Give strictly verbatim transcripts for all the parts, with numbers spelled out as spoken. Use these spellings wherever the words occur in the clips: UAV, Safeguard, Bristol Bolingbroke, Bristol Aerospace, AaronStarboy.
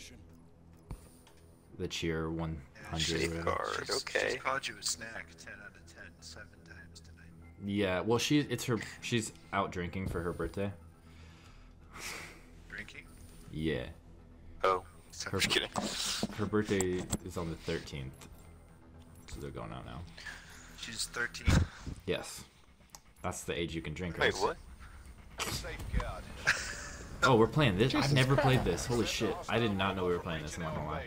mission. The cheer one hundred. Yeah, Safeguard, okay. She's called you a snack ten out of ten, seven times tonight. Yeah, well, she, it's her, she's out drinking for her birthday. Drinking? Yeah. Oh, her, I'm just kidding. Her birthday is on the thirteenth, so they're going out now. She's thirteen? Yes. That's the age you can drink, right? Wait, what? Safeguard. Oh, we're playing this? Jesus I've never God. played this. Holy shit. I did not know we were playing this, I'm not gonna lie.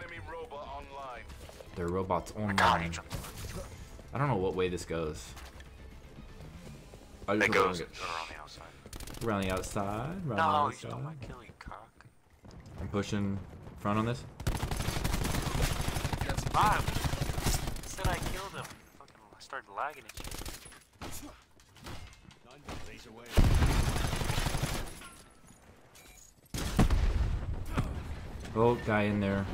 Enemy robot online. They're robots online. I don't know what way this goes. I just it goes around the outside. Around the outside? Around no, the outside. You don't want to kill you, cock. I'm pushing front on this. That's five. Said I killed him. Fucking started lagging at you. Laser away. Oh, guy in there.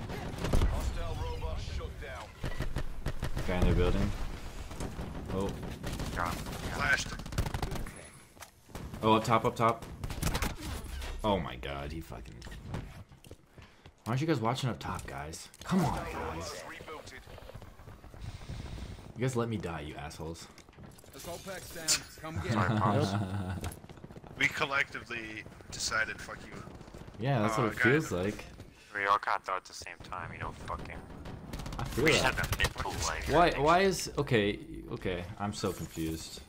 Hostile robot shut down. Guy in their building. Oh. Flashed. Oh, up top, up top. Oh my god, he fucking. Why aren't you guys watching up top, guys? Come on, guys. You guys let me die, you assholes. Assault packs down. Come get it. We collectively decided, fuck you. Yeah, that's uh, what it feels like. We all got though at the same time, you know, fucking. I feel we that. Have mental life, why? Why is okay? Okay, I'm so confused.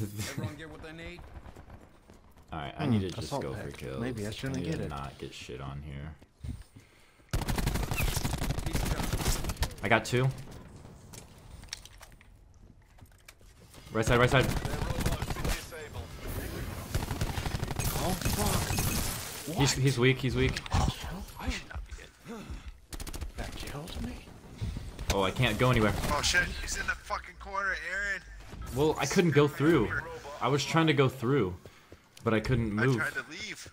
Everyone get what they need. All right, I mm, need to just go pack. for kills. Maybe I shouldn't I need get to it. Not get shit on here. I got two. Right side, right side. Oh fuck. He's, he's weak, he's weak. I should not be dead. That killed me. Oh, I can't go anywhere. Oh shit, he's in the fucking corner, Aaron. Well, I couldn't go through. I was trying to go through, but I couldn't move. I tried to leave.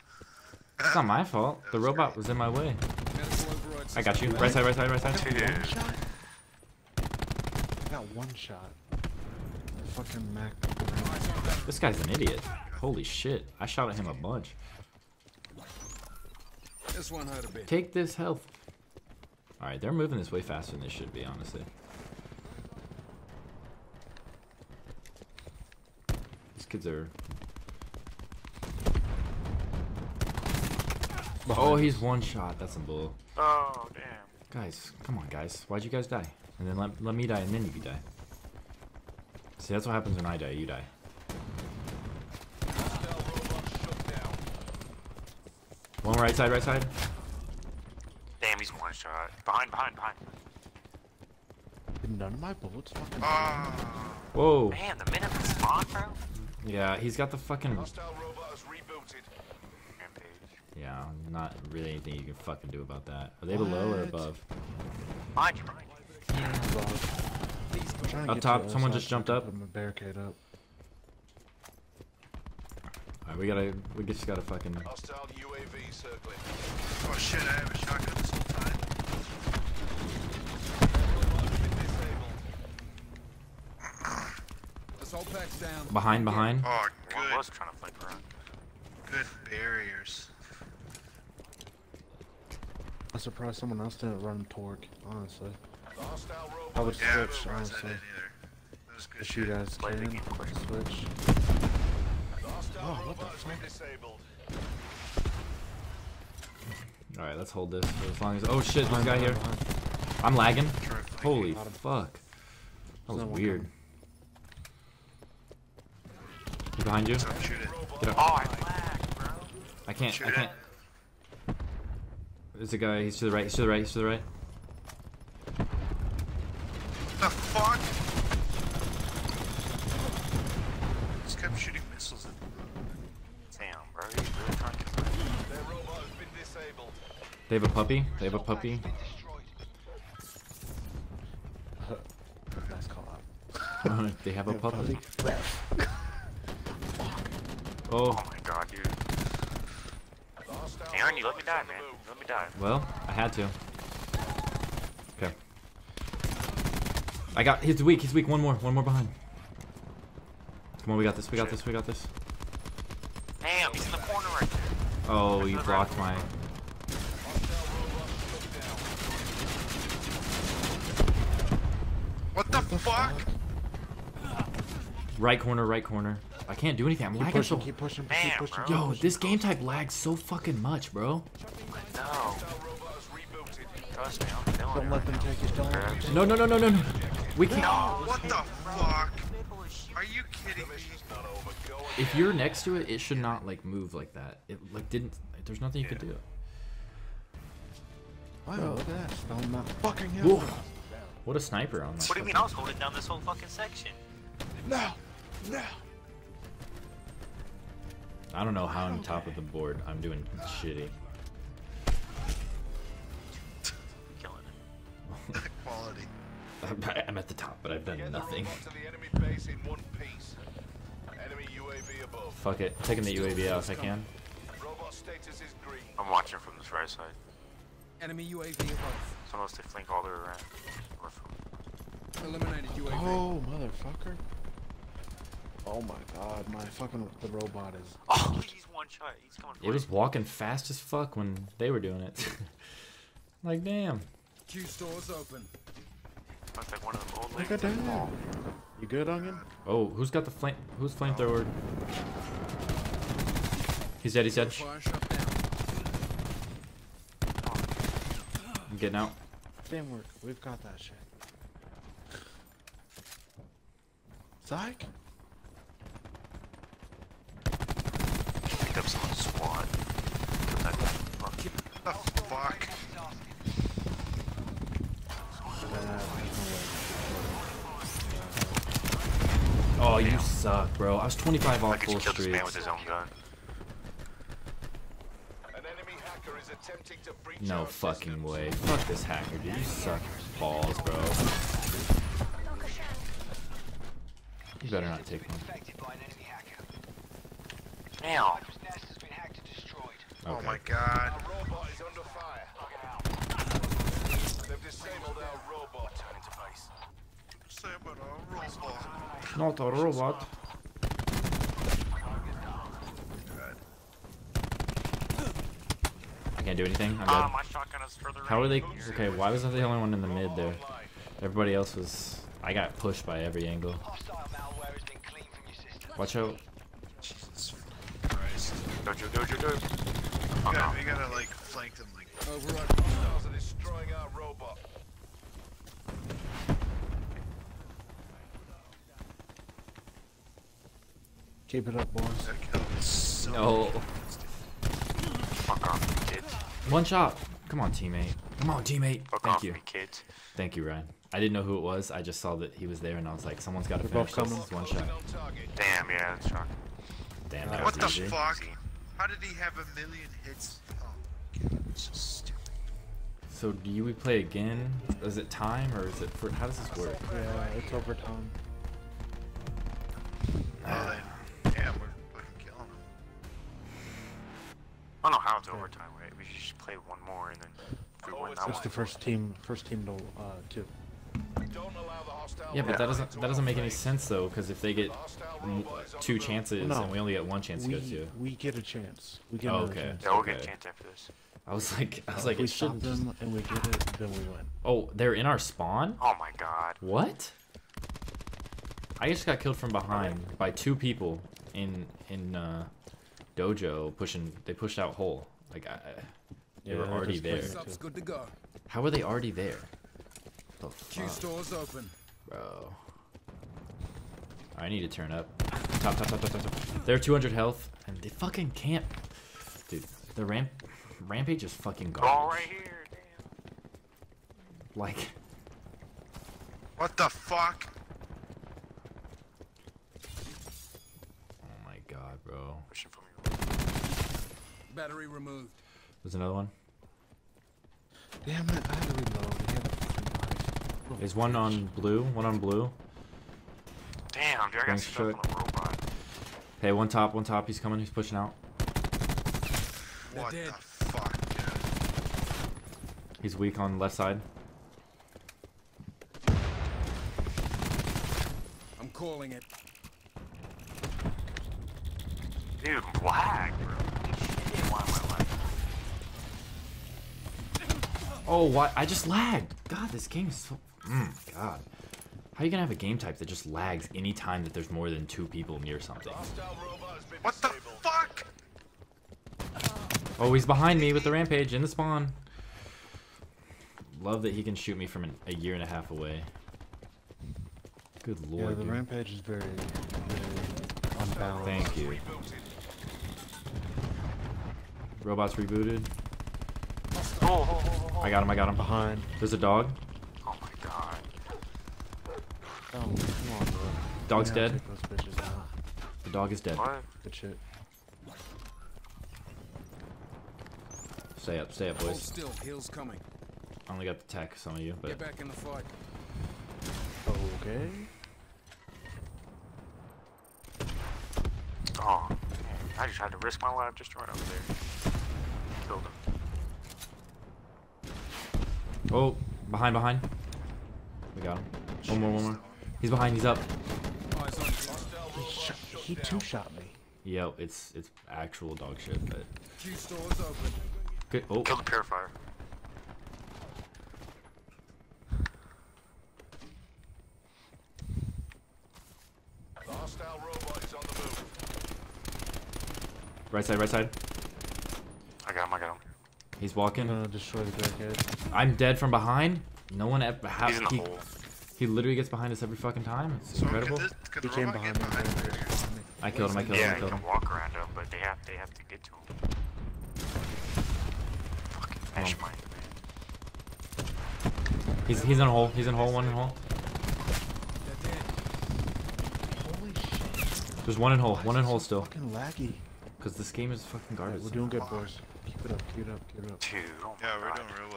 It's not my fault. The robot was in my way. I got you. Right side, right side, right side. Got one shot. Fucking Mac. This guy's an idiot. Holy shit. I shot at him a bunch. This one hurt a bit. Take this health. Alright, they're moving this way faster than they should be, honestly. These kids are... Oh, he's one shot. That's some bull. Oh, damn. Guys, come on, guys. Why'd you guys die? And then let, let me die, and then you die. See, that's what happens when I die. You die. One right side, right side. Damn, he's one shot. Behind, behind, behind. None of my bullets fucking. Uh, Whoa. Man, the minute is spawn, bro. Yeah, he's got the fucking. Hostile robot is rebooted. Rampage. Yeah, not really anything you can fucking do about that. Are they what? below or above? Behind you, behind you. Yeah, above. I'm up top, to someone just jumped up. I'm gonna barricade up. Alright, we gotta, we just gotta fucking... Hostile U A V circling. Oh shit, I have a shotgun this whole time. Assault pack's down. Behind, behind. Oh, good. I was trying to flank around. Good barriers. I'm surprised someone else didn't run torque, honestly. I would yeah, switch, honestly. That was good if shit. You guys can, switch. Oh, what the fuck? Alright, let's hold this for as long as. Oh shit, there's a guy here. I'm lagging. Holy fuck. That was weird. He's behind you. Get up. Oh, I lagged, bro. I can't. I can't. There's a guy. He's to the right. He's to the right. He's to the right. The fuck? Just kept shooting missiles at me. They have a puppy. They have a puppy. Nice call out. They have a puppy. Oh. Oh my god, dude. Aaron, you let me die, man. Let me die. Well, I had to. Okay. I got. He's weak. He's weak. One more. One more behind. Come on, we got this. We got this. We got this. Damn, he's in the corner right there. Oh, you blocked my... What the, what the fuck? fuck? Right corner, right corner. I can't do anything. I'm keep lagging pushing, so... Keep pushing, keep Damn, pushing, keep Yo, pushing, this game type lags so fucking much, bro. No. Trust me, I'm killing Don't let them right take your time. No, no, no, no, no, no. We can't... No, what the fuck? Are you kidding me? If you're next to it, it should not, like, move like that. It, like, didn't... There's nothing you yeah. could do. Wow, look at that. Spelling that fucking hill. What a sniper on that. What do you mean? I was holding down this whole fucking section. No! No! I don't know how I'm okay. top of the board. I'm doing shitty. Killing it. Quality. I'm, I'm at the top, but I've done Get nothing. Fuck it. I'm taking the U A V out if I can. Robot status is green. I'm watching from this right side. Enemy U A V above. Supposed to flank all their around. Eliminated U A V. Oh, motherfucker. Oh my god, my fucking the robot is. Oh, he's one shot. He's coming. It was walking fast as fuck when they were doing it. Like damn. Q stores open. That's like one of them old ladies. Look at that. You good, Onion? Oh, who's got the flame? Who's flamethrower? He's dead. He's dead. I'm getting out. Damn work. We've got that shit. Psych. Picked up someone's squad. What the fuck? Oh, you suck, bro. I was twenty-five off full streets. I could kill this man with his own gun. No fucking way. Fuck this hacker, dude. You suck balls, bro. You better not take one. Ow. Okay. Oh my god. Not a robot. I can't do anything. I'm dead. How are they? Okay, why was I the only one in the mid there? Everybody else was. I got pushed by every angle. Watch out. Don't you, don't you, don't you. You gotta, you gotta like flank them like that. Overrun hostiles are destroying our robot. Keep it up, boys. So no. Fuck off, kid. One shot. Come on, teammate. Come on, teammate. Fuck Thank off, you. Me, kid. Thank you, Ryan. I didn't know who it was. I just saw that he was there, and I was like, someone's got to finish this one shot. Damn, yeah, that's shocking. Damn, that what was the easy. fuck? How did he have a million hits? Oh, God, that's so stupid. So do you we play again? Is it time or is it for? How does this work? Yeah, it's over time. Uh, yeah, we're fucking killing him. I don't know how it's yeah. overtime, right? We should just play one more and then. We oh, win it's the first team, first team to uh, two. Yeah, but that doesn't that doesn't make any sense though, because if they get two chances no, and we only get one chance we, to go to. We get a chance. We get oh, okay. Chance. Yeah, we'll okay. get a chance after this. I was like, I was like, if we shoot them and we get it, then we win. Oh, they're in our spawn? Oh my god. What? I just got killed from behind by two people in in uh, dojo pushing. They pushed out hole. Like I, they yeah, were already there. Good to go. How were they already there? Oh, Q stores open. Bro. I need to turn up. Top, top, top, top, top, top. They're two hundred health, and they fucking can't. Dude, the ramp, rampage is fucking gone. All right here, damn. Like. What the fuck? Oh my god, bro. Pushing for me. Battery removed. There's another one. Damn it! I had to reload. There's one on blue, one on blue. Damn, dude, I got stuck on a robot. Hey, one top, one top, he's coming, he's pushing out. What the fuck, dude? He's weak on the left side. I'm calling it. Dude, lag, bro. Shit, why am I Oh, what? I just lagged. God, this game is so... Mm, God. How are you gonna have a game type that just lags any time that there's more than two people near something? What the fuck? Oh, he's behind me with the rampage in the spawn. Love that he can shoot me from an, a year and a half away. Good lord. Yeah, the dude. Rampage is very, very unbalanced. Thank you. Robots rebooted. Oh, oh, oh, oh. I got him, I got him. Behind. There's a dog. Oh my god. Oh, come on, bro. Dog's dead. The dog is dead. What? Good shit. Stay up, stay up, boys. Hold still, heals coming. I only got the tech, some of you, but... Get back in the fight. Okay. Oh, man. I just had to risk my life just right over there. Killed him. Oh, behind, behind. We got him. One more, one more. He's behind, he's up. He two shot me. Yo, it's it's actual dog shit, but... Good. Oh. Kill the purifier. Right side, right side. I got him, I got him. He's walking. I'm gonna destroy the barricade. I'm dead from behind. No one ever has. He's in the hole. He literally gets behind us every fucking time. It's so incredible. Could this, could he came behind me. I killed him, I killed yeah, him, I killed him. Yeah, you can walk around him, but they have, they have to get to him. Fucking finish mine, man. He's, he's in a hole. He's in a hole, one in a hole. Holy shit. There's one in hole, one in hole still. Fucking laggy. Cause this game is fucking garbage. Yeah, we're doing good, boys. Keep it up, keep it up, keep it up. Dude, oh yeah, we're God. doing real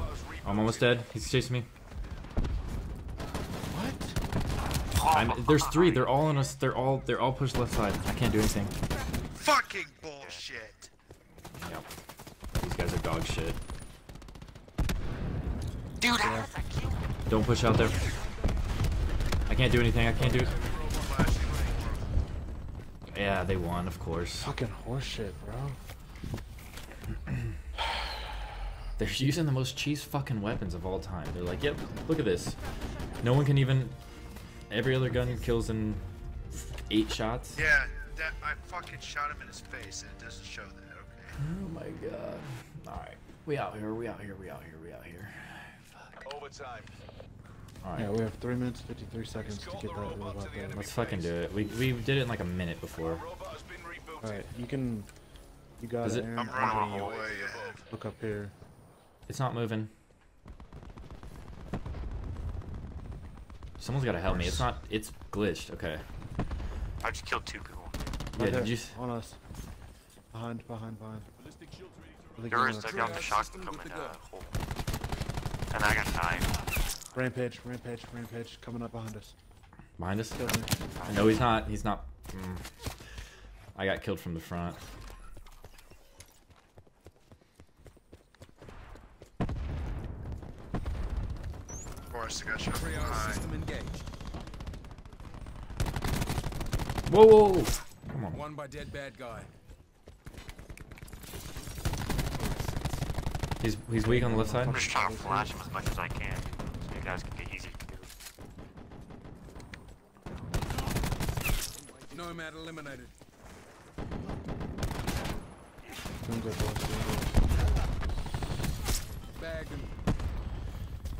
well. I'm almost dead. He's chasing me. What? I'm, there's three. They're all on us. They're all. They're all pushed left side. I can't do anything. Fucking bullshit. Yep. These guys are dog shit. Dude, yeah. Don't push out there. I can't do anything. I can't do it. Yeah, they won, of course. Fucking horseshit, bro. They're using the most cheese fucking weapons of all time. They're like, yep, look at this. No one can even... Every other gun kills in eight shots. Yeah, that, I fucking shot him in his face, and it doesn't show that, okay? Oh my god. Alright, we out here, we out here, we out here, we out here. Fuck. Overtime. Right. Yeah, we have three minutes, fifty-three seconds to get that robot out there. Let's fucking do it. We, we did it in like a minute before. Alright, you can... You got it, Aaron. I'm running away. Look up here. It's not moving. Someone's gotta help me. It's not... It's glitched. Okay. I just killed two people. Yeah, right did you... On us. Behind, behind, behind. There is, I got the shotgun coming out of the hole. And I got nine. Rampage, rampage, rampage, coming up behind us. Behind us? No, he's not. He's not. Mm. I got killed from the front. Forrest, I got shot. Whoa, whoa! Come on. One by dead bad guy. He's he's weak on the left side. I'm just trying to flash him as much as I can. Guys can get easy. Nomad eliminated.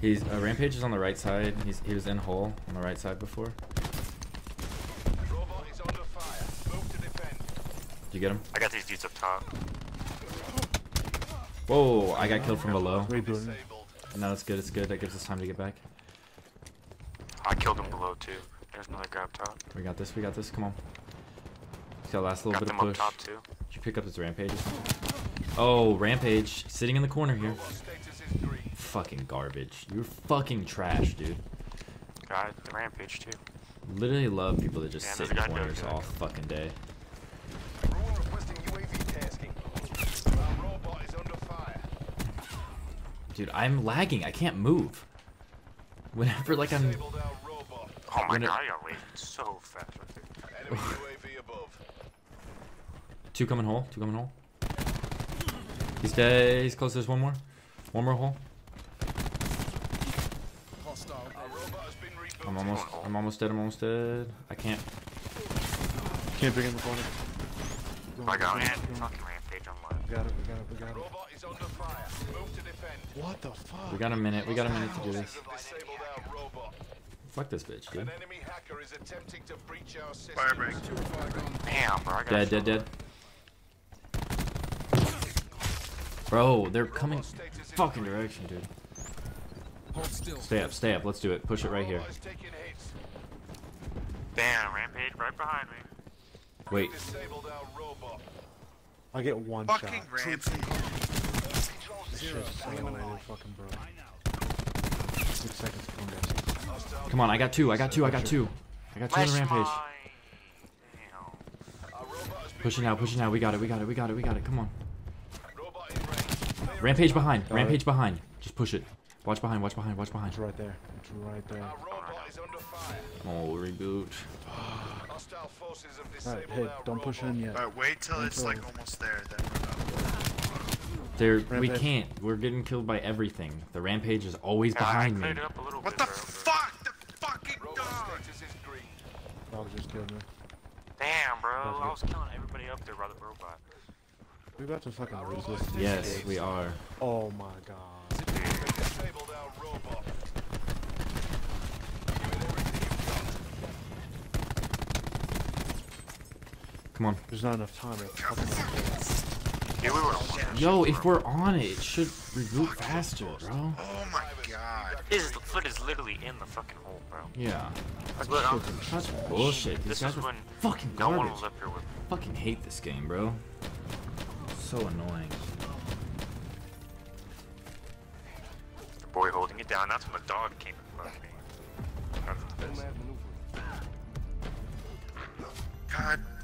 He's uh, rampage is on the right side. He's he was in hole on the right side before. Robot is under fire. Move to defend. Did you get him? I got these dudes up top. Whoa! I got killed from below. Reboot. No, it's good, it's good. That gives us time to get back. I killed him below, too. There's another guy up top. We got this, we got this. Come on. He's got a last little got bit of push. Up top too. Did you pick up his rampage? Oh, rampage. Sitting in the corner here. Fucking garbage. You're fucking trash, dude. Got the rampage, too. Literally love people that just yeah, sit in corners all fucking day. Dude, I'm lagging. I can't move. Whenever, like, I'm... Oh my Whenever... god, I got waved so fast right there. Enemy U A V above. Two coming hole, two coming hole. He's dead. He's close. There's one more. One more hole. I'm almost. I'm almost dead. I'm almost dead. I can't. Can't pick in the corner. I got it. Fucking rampage on one. We got it. We got it. We got it. Robot is under fire. Move to defend. What the fuck? We got a minute. We got a minute to do this. Fuck this bitch, dude. An enemy hacker is attempting to breach our system. Damn, bro. I got dead. Dead. Dead. Bro, they're coming fucking direction, dude. Hold still. Stay up, stay up. Let's do it. Push it right here. Damn, rampage right behind me. Wait. I get one fucking shot. Rampage. Fucking bro. Six seconds to come, come on, I got two. I got two. I got two. I got two on the rampage. Push it now. Push it now. We got it. We got it. We got it. We got it. Come on. Rampage behind, Got rampage it. behind. Just push it. Watch behind, watch behind, watch behind. It's right there. It's right there. Oh, reboot. Alright, hey, don't push in yet. Alright, wait till it's like almost there. There, we can't. We're getting killed by everything. The rampage is always yeah, behind me. What the fuck? The fucking dog! Dog just killed me. Damn, bro. I was killing everybody up there by the robot. We're about to fucking resist. Yes, we are. Oh my god. Come on. There's not enough time. Right? Yo, if we're on it, it should reboot faster, bro. Oh my god. This is, the foot is literally in the fucking hole, bro. Yeah. That's, That's bullshit. These this guys is when fucking no garbage. one was up here with. I fucking hate this game, bro. So annoying. The boy holding it down. That's when the dog came in front of me. That's the best. God